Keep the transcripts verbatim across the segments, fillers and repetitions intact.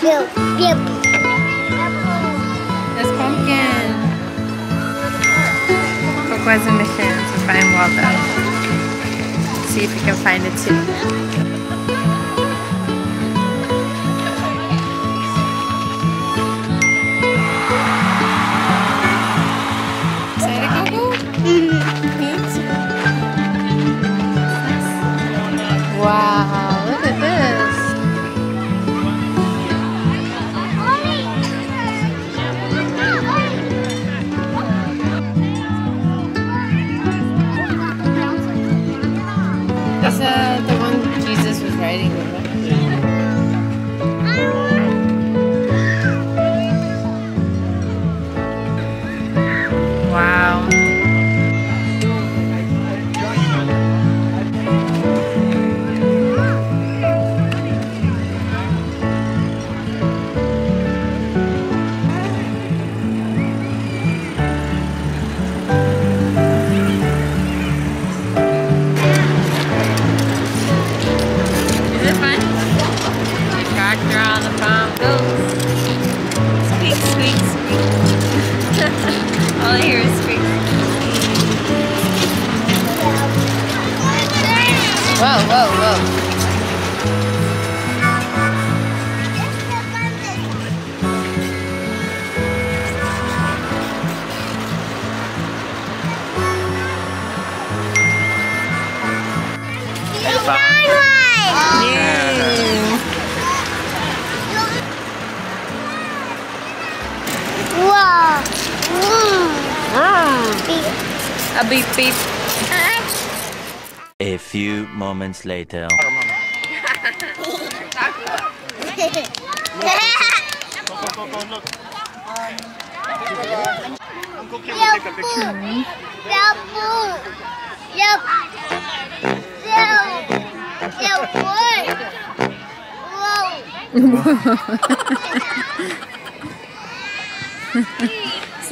Blue, blue. There's pumpkin. Coco has a mission to find Waldo. See if you can find it too. Excited, Coco? Mm-hmm. Me too. Wow, look at this. Uh, the one Jesus was riding with him. Wow. All I hear is screaming. Whoa, whoa, whoa. It's not mine! Yeah. A beep beep. A few moments later.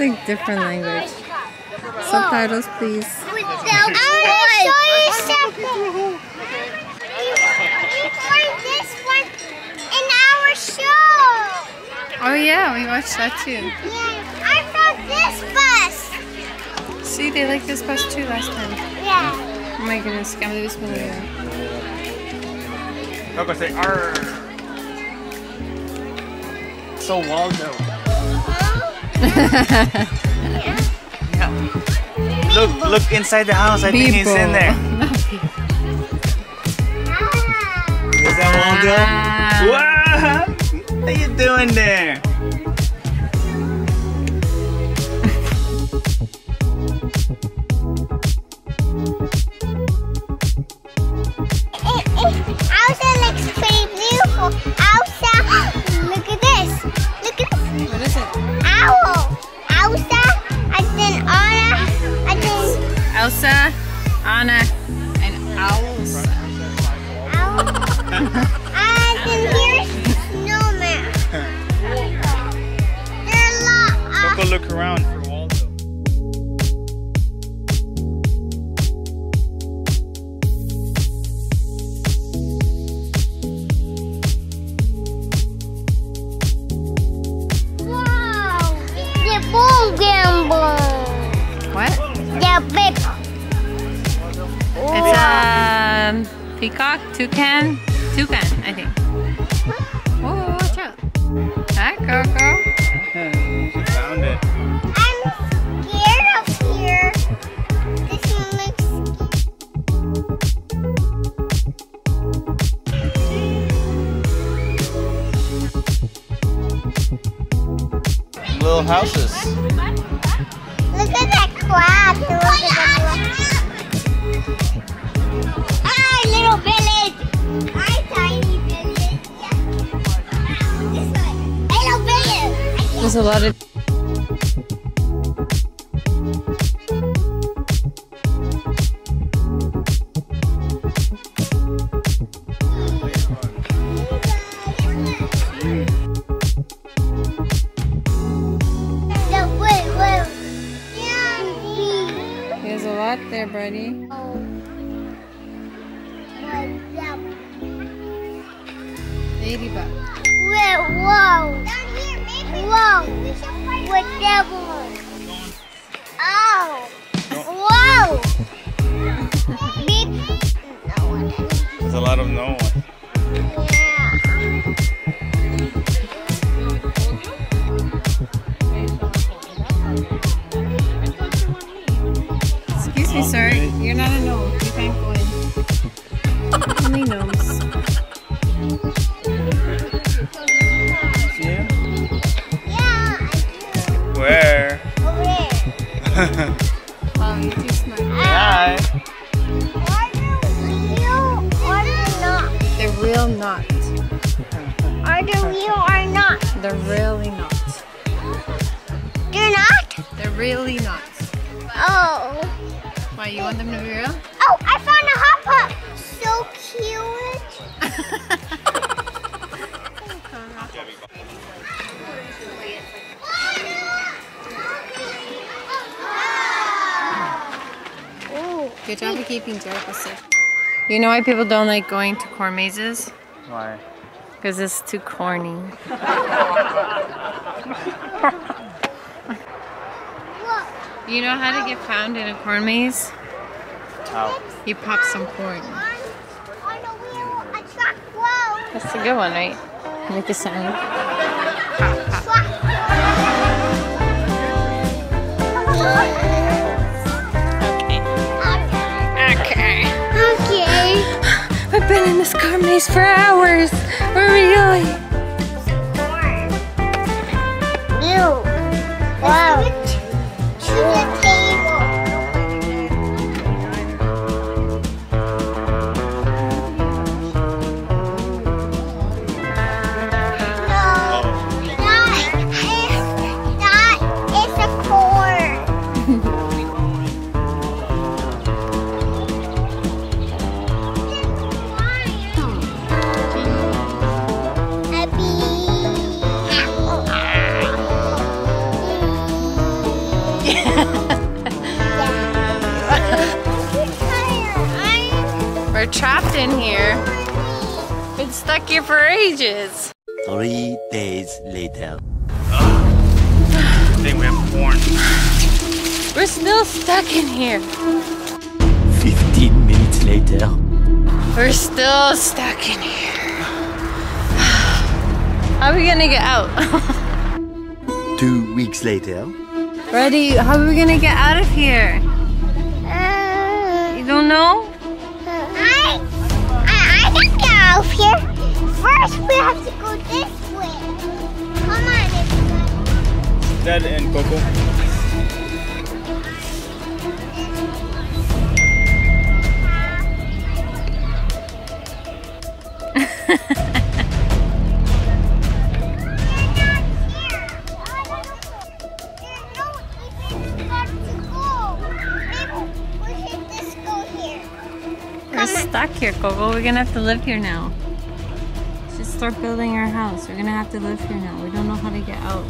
It's like different language. Subtitles, please. I want to show you something. We played this one in our show. Oh yeah, we watched that too. Yeah, I found this bus. See, they liked this bus too last time. Yeah. Oh my goodness, I'm gonna do this one later. Coco, say R. So Waldo. Yeah. Look, look inside the house. I Bebo. think he's in there. Is that Waldo? Ah. What? What are you doing there? Outside looks pretty beautiful. Outside, look at this. Look at this. What is it? Owl. Outside. Elsa, Anna, and owls. Owl. I can hear snowman. There are a lot. Go look around for Waldo. Wow! The boom gamble. What? The big. It's a um, peacock, toucan, toucan, I think. Oh, watch out. Hi, Coco. She found it. I'm scared of here. This one looks scary. Little houses. Look at that crab. Look at Our little village! My tiny village! Yeah. This one! Little village! There's a lot of... There's a lot there, buddy. Ladybug. Where? Whoa. You are not. They're really not. They're not? They're really not. Oh. Why, you want them to be real? Oh, I found a hot pot. So cute. Oh. Good job of keeping Jericho safe. You know why people don't like going to corn mazes? Why? Because it's too corny. Look, you know how to get found in a corn maze? How? Oh. You pop some corn. That's a good one, right? Make a sound. Pop, pop. I've been in this corn maze for hours. Really? Corn. Ew. Wow. To the table. No. That is, that is a corn. We're trapped in here. Been stuck here for ages. Three days later. I think we have corn. We're still stuck in here. Fifteen minutes later. We're still stuck in here. How are we gonna get out? Two weeks later. Ready? How are we gonna get out of here? Uh, you don't know? Out of here. First, we have to go this way. Come on, everybody. Dad and Coco. Stuck here, Coco. We're gonna have to live here now. Just start building our house. We're gonna have to live here now. We don't know how to get out.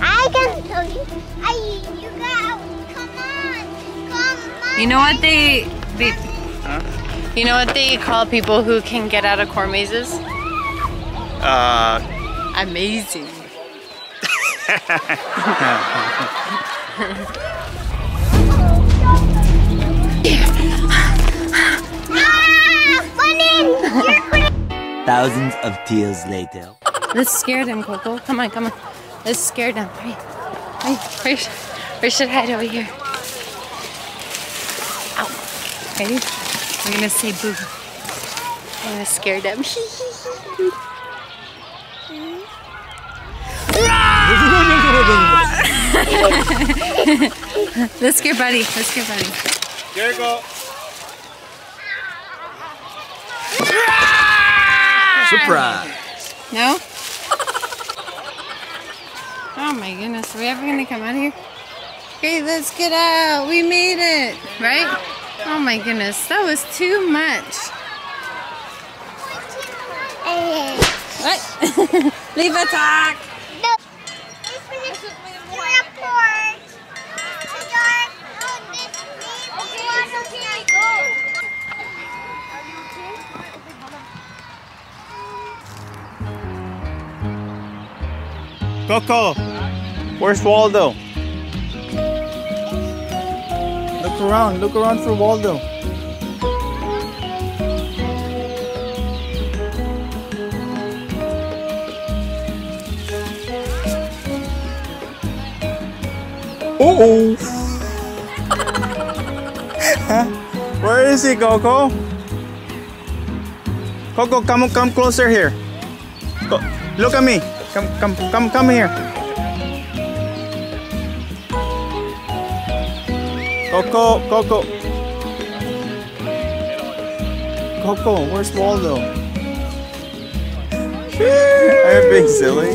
I can tell you. I you got out. Come on, come on. You know what they, they huh? You know what they call people who can get out of corn mazes? Uh, amazing. Thousands of tears later. Let's scare them, Coco. Come on, come on. Let's scare them. Wait, wait, where, where should I hide over here? Ow. Ready? We're gonna say boo. I'm gonna scare them. Let's scare Buddy. Let's scare Buddy. There you go. Surprise! No? Oh my goodness, are we ever gonna come out of here? Okay, let's get out! We made it! Right? Oh my goodness, that was too much! Hey. What? Leave a talk! No! Coco, where's Waldo? Look around, look around for Waldo. Uh-oh! Where is he, Coco? Coco, come come closer here. Co look at me. Come, come, come, come here. Coco, Coco. Coco, where's Waldo? Are you being silly?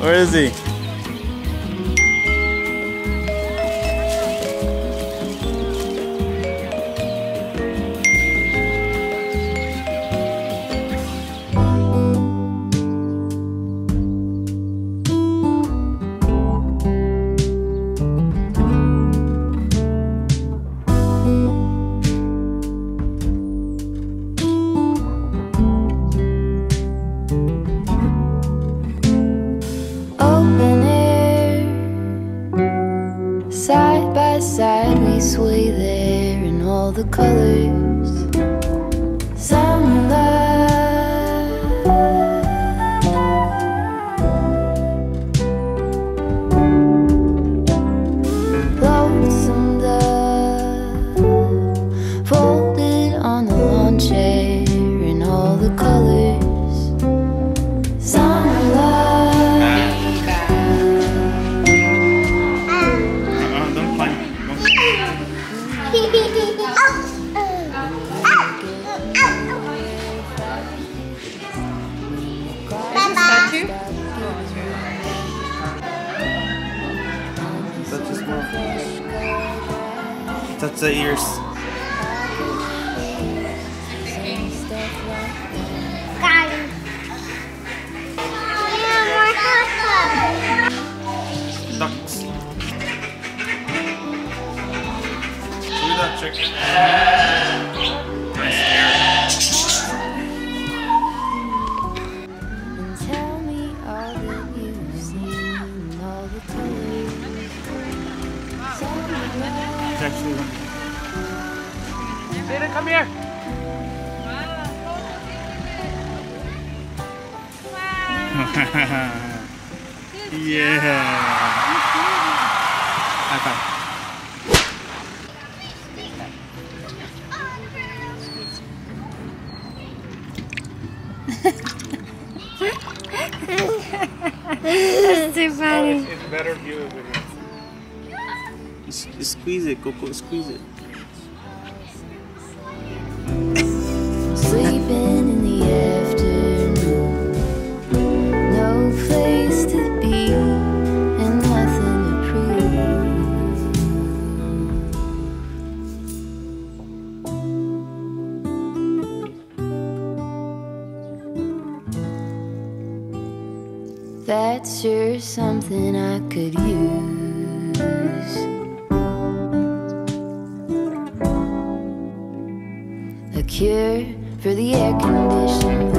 Where is he? Side we sway there in all the colors. Sunlight blossom the folded on the lawn chair in all the colors. Sunlight. Touch the ears. Got it. Ducks. Do that chicken. And tell me all that you've seen, all the colors. Actually, Zeta, come here. Yeah. High five. That's too funny. Oh, it's, it's better view of it. Squeeze it, Coco, squeeze it. Sleeping in the afternoon, no place to be, and nothing to prove. That's sure something I could use. Cure for the air conditioning.